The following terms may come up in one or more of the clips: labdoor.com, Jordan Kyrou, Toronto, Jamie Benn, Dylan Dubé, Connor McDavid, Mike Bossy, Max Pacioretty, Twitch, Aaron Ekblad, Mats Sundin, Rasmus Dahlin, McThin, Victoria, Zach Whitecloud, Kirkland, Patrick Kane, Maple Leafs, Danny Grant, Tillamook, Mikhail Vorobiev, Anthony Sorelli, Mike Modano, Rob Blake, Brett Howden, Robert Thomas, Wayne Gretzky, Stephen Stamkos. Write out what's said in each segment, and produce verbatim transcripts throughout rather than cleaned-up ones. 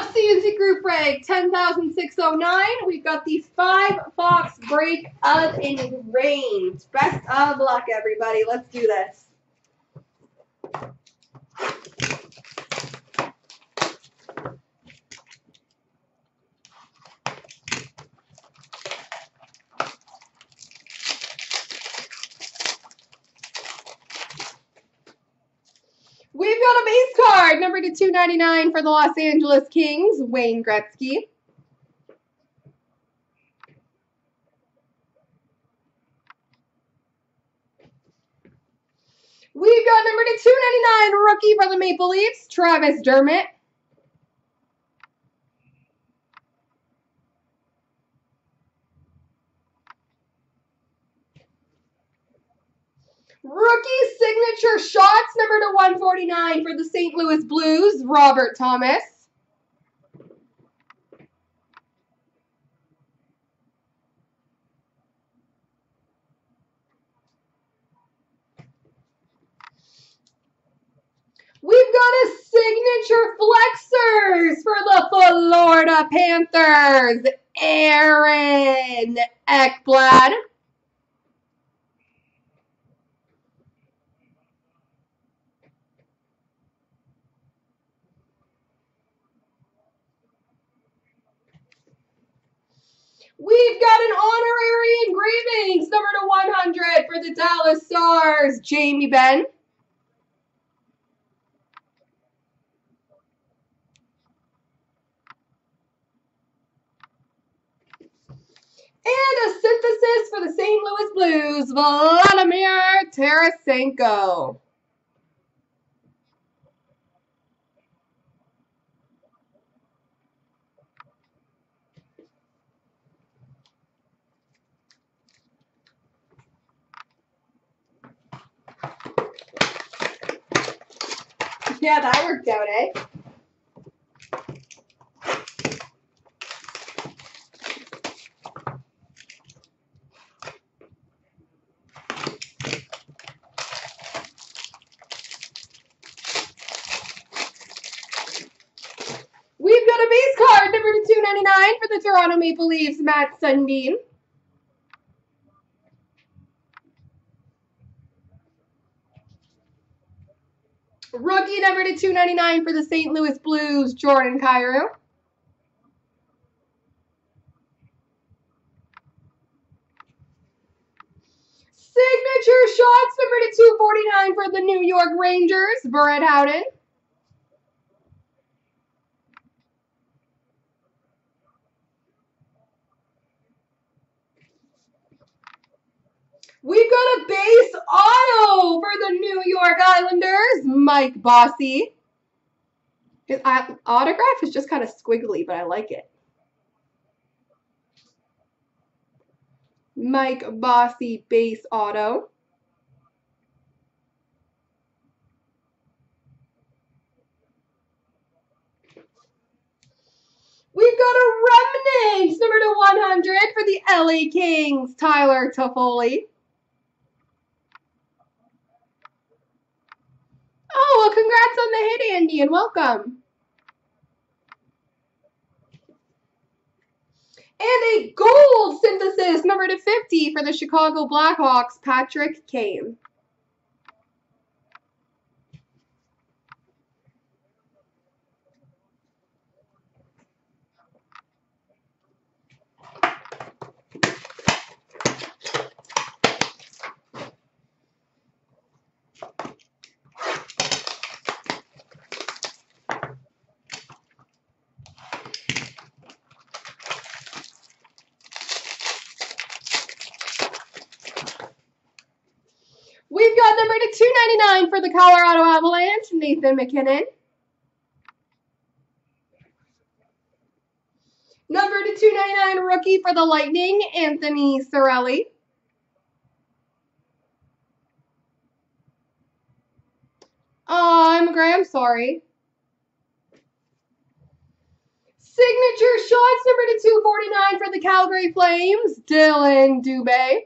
Playoff C N C Group break ten thousand six hundred nine. We've got the five-box break of Ingrained. Best of luck, everybody. Let's do this. We've got a base card, number to two ninety-nine for the Los Angeles Kings, Wayne Gretzky. We've got number to two ninety-nine rookie for the Maple Leafs, Travis Dermott. Rookie signature shots, number to one forty-nine for the Saint Louis Blues, Robert Thomas. We've got a signature flexors for the Florida Panthers, Aaron Ekblad. We've got an honorary engravings, number to one hundred for the Dallas Stars, Jamie Benn. And a synthesis for the Saint Louis Blues, Vladimir Tarasenko. Yeah, that worked out, eh? We've got a base card, number two ninety-nine for the Toronto Maple Leafs, Mats Sundin. Rookie number to two ninety-nine for the Saint Louis Blues, Jordan Kyrou. Signature shots number to two forty-nine for the New York Rangers, Brett Howden. We've got a base auto for the New York Islanders, Mike Bossy. His autograph is just kind of squiggly, but I like it. Mike Bossy base auto. We've got a remnant, number to one hundred for the L A Kings, Tyler Toffoli. Oh, well, congrats on the hit, Andy, and welcome. And a gold synthesis, number to fifty for the Chicago Blackhawks, Patrick Kane. We've got number to two ninety-nine for the Colorado Avalanche, Nathan McKinnon. Number to two ninety-nine rookie for the Lightning, Anthony Sorelli. Oh, I'm Graham, sorry. Signature shots number to two forty-nine for the Calgary Flames, Dylan Dubé.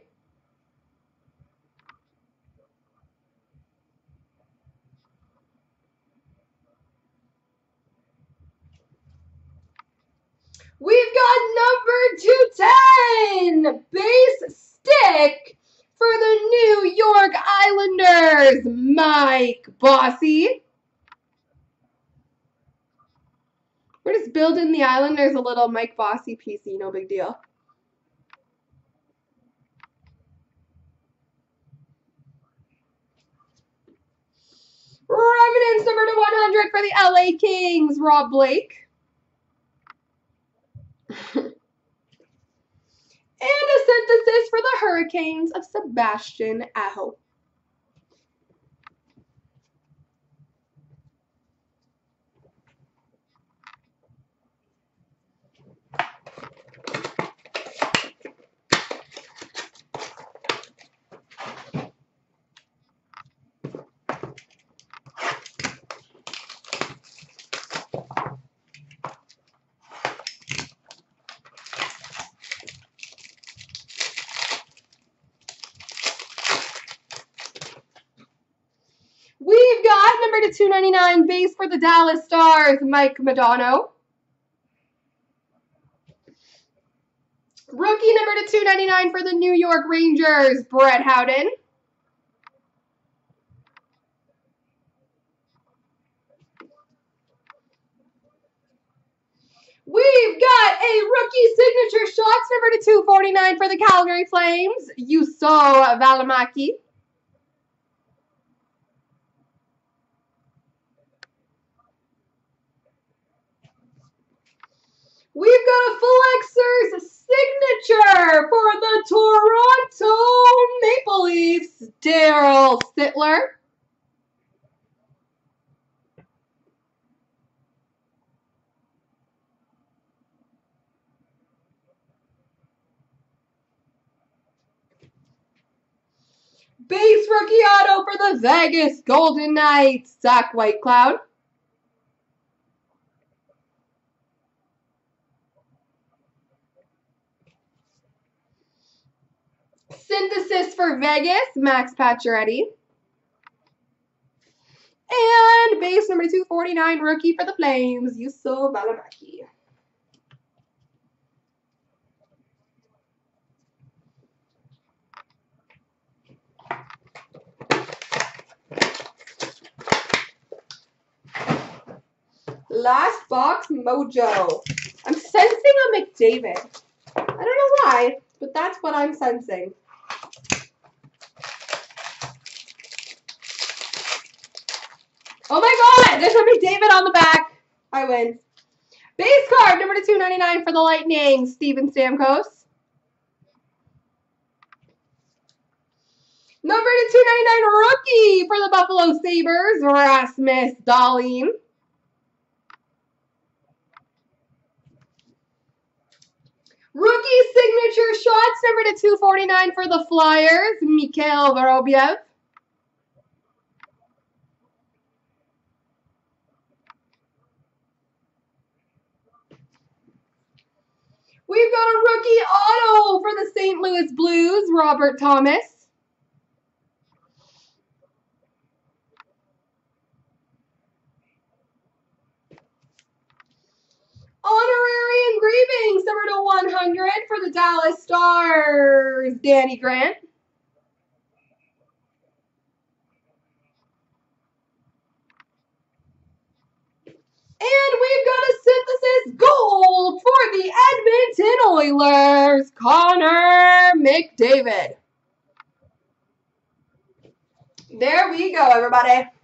We've got number two ten, base stick for the New York Islanders, Mike Bossy. We're just building the Islanders a little Mike Bossy P C, no big deal. Remnants number to one hundred for the L A Kings, Rob Blake. And a synthesis for the Hurricanes of Sebastian Aho. Number to two ninety-nine, base for the Dallas Stars, Mike Modano. Rookie number to two ninety-nine for the New York Rangers, Brett Howden. We've got a rookie signature shots number to two forty-nine for the Calgary Flames, Juuso Välimäki. We've got a Flexer's signature for the Toronto Maple Leafs, Daryl Sittler. Base rookie auto for the Vegas Golden Knights, Zach Whitecloud. Synthesis for Vegas, Max Pacioretty. And base number two forty-nine, rookie for the Flames, Juuso Välimäki. Last box mojo. I'm sensing a McDavid. I don't know why, but that's what I'm sensing. Oh my god, there's a McDavid on the back. I win. Base card, number to two ninety-nine for the Lightning, Stephen Stamkos. Number to two ninety-nine, rookie for the Buffalo Sabres, Rasmus Dahlin. Rookie signature shots, number to two forty-nine for the Flyers, Mikhail Vorobiev. We've got a rookie auto for the Saint Louis Blues, Robert Thomas. Honorary engravings, number to one hundred for the Dallas Stars, Danny Grant. And we've got a synthesis gold for the Edmonton Oilers, Connor McDavid. There we go, everybody.